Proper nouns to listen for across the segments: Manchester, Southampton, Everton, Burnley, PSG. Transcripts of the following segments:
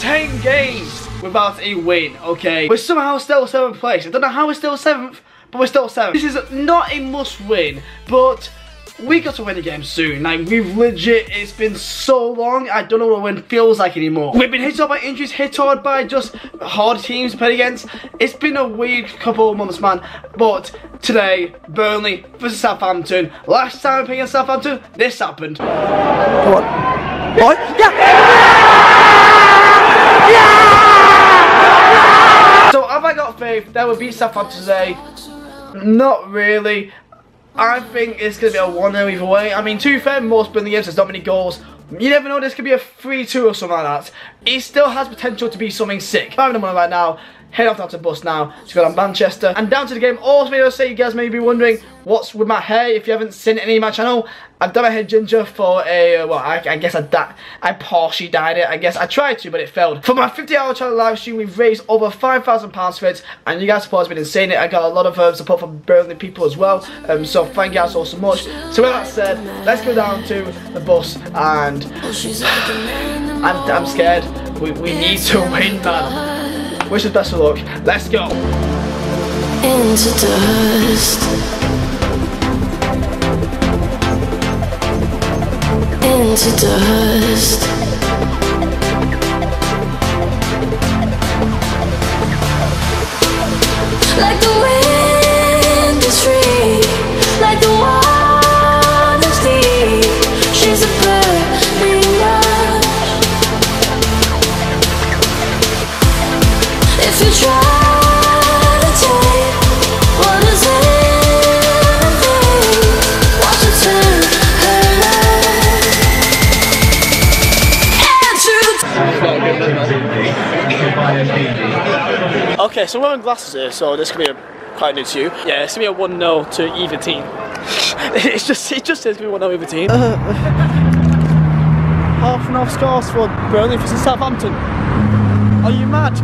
10 games without a win, okay? We're somehow still 7th place. I don't know how we're still 7th, but we're still 7th. This is not a must win, but we got to win the game soon. Like, we've legit, it's been so long, I don't know what a win feels like anymore. We've been hit hard by injuries, hit hard by just hard teams played against. It's been a weird couple of months, man. But today, Burnley versus Southampton. Last time we played against Southampton, this happened. Come on. What? Yeah! Yeah! Yeah! So, have I got faith that we'll beat Southampton today? Not really. I think it's going to be a 1-0 either way. I mean, to be fair, most Burnley games, there's not many goals. You never know, this could be a 3-2 or something like that. It still has potential to be something sick. 5 in the morning right now, head off down to the bus now to go down to Manchester. And down to the game, all this video, so you guys may be wondering what's with my hair. If you haven't seen any of my channel, I've done my hair ginger for a, well, I guess I partially dyed it. I guess I tried to, but it failed. For my 50-hour channel live stream, we've raised over £5,000 for it. And you guys' support has been insane. I got a lot of support from Burnley people as well. So thank you guys all so much. So with that said, let's go down to the bus and I'm scared. We need to win, man. Wish us best of luck. Let's go. Into dust. Into dust. Like the wind is free. Like the water's deep. She's a bird. If you try to take what is everything, watch it turn her head. Okay, so I'm wearing glasses here, so this could be quite new to you. Yeah, it's going to be a 1-0 to either team. it just is going to be 1-0 either team. Half and half scores for Burnley versus Southampton. Are you mad?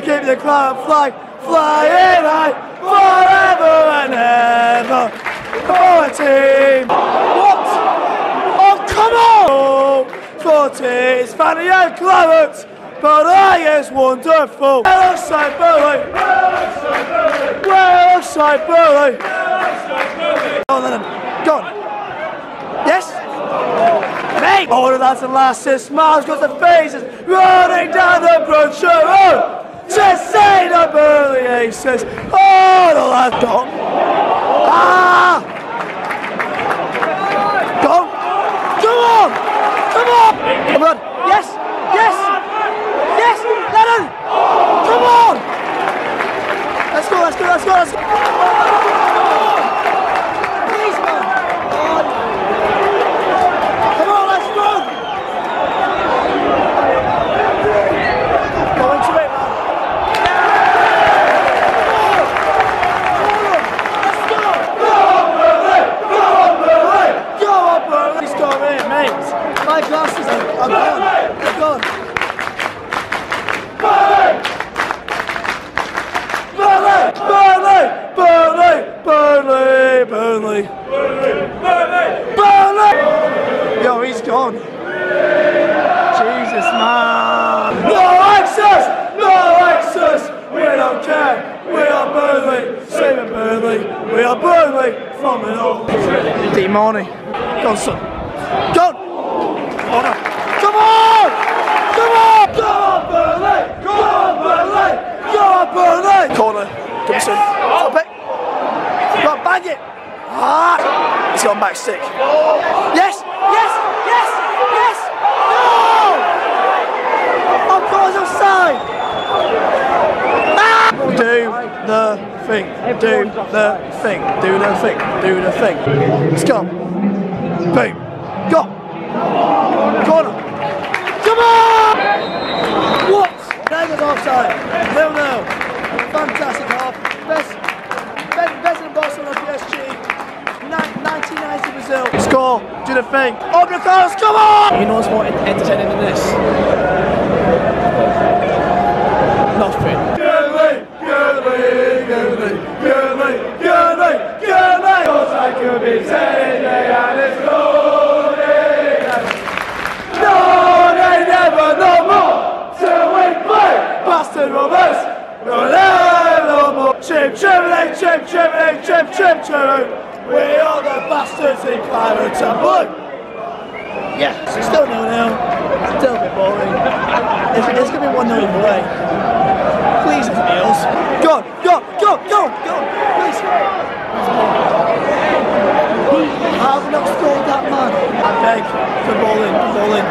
Keep the cloud flag flying high forever and ever. For a team. What? Oh, come on! 40 is funny and claret, but I is wonderful. Well outside Burnley. Well outside Burnley. Go, let him. Go on. Yes? Mate! All of that's the last 6 miles, got the faces running down the brochure road. Just say the Burnley aces. Oh, the lad gone. Ah! Go! Come on! Come on! Come on! Yes! Yes! Yes! Lennon! Come on! Let's go! Let's go! Let's go! Let's go! Please, man! Come on! Let's run! Go into it, man! games. My glasses are gone. They're gone. Burnley! Burnley! Yo, he's gone. Jesus, man. No access! No access! We don't care. We are Burnley. Saving Burnley. We are Burnley from it all. Demoni. Go on, son. Go on! Oh, no. Come on! Come on! Go on, Burnley! Go on, Burnley! Go on, Burnley! Corner. Gibson. Top it. Go on, bang it! Ah! He's gone back stick. Yes! Yes! Yes! Yes! No! Of course, offside! Ah! Do the thing. Do the thing. Do the thing. Do the thing. Let's go. Boom. Go. Corner. Come on! What? Negative offside. 0-0. Fantastic half. Best in Barcelona PSG. 1990 Brazil. Score. Do the thing. Open the cross. Come on! You know what's more entertaining than this? Nothing. Chip, we are the bastards in climate taboo. Yeah, it's still 0-0. Still a bit boring. It's going to be 1-0 either way. Please, it's meals. Go on, go on, go on, go on, go on, please. I have not scored that man. I beg for bowling, I don't know.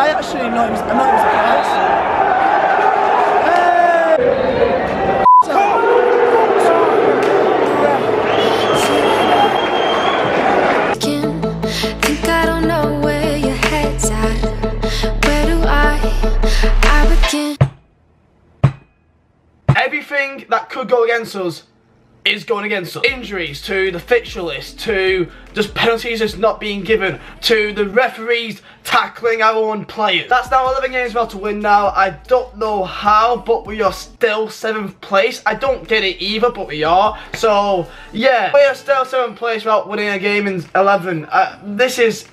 I actually know him. I'm not even surprised. Everything that could go against us is going against us. Injuries, to the fixture list, to just penalties that's not being given, to the referees tackling our own players. That's now 11 games we have to win now. I don't know how, but we are still 7th place. I don't get it either, but we are. So, yeah, we are still 7th place without winning a game in 11. This is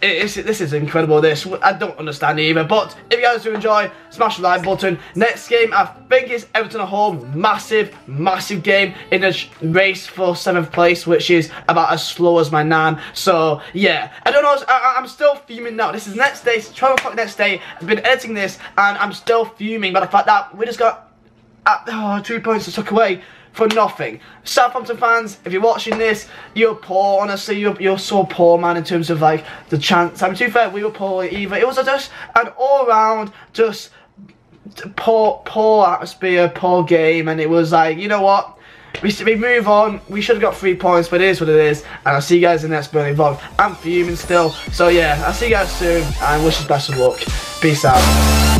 incredible, this. I don't understand either, but if you guys do enjoy, smash the like button. Next game, I think it's Everton at home. Massive, massive game in a race for 7th place, which is about as slow as my nan. So yeah, I don't know, I'm still fuming now. This is next day, 12 o'clock next day. I've been editing this and I'm still fuming by the fact that we just got 2 points to tuck away for nothing. Southampton fans, if you're watching this, you're poor. Honestly, you're so poor, man, in terms of like the chance. I mean, to be fair, we were poor either. It was just an all-round just poor atmosphere, poor game, and it was like, you know what? We move on. We should have got 3 points, but it is what it is. And I'll see you guys in the next Burnley vlog. I'm fuming still. So yeah, I'll see you guys soon. And wish you the best of luck. Peace out.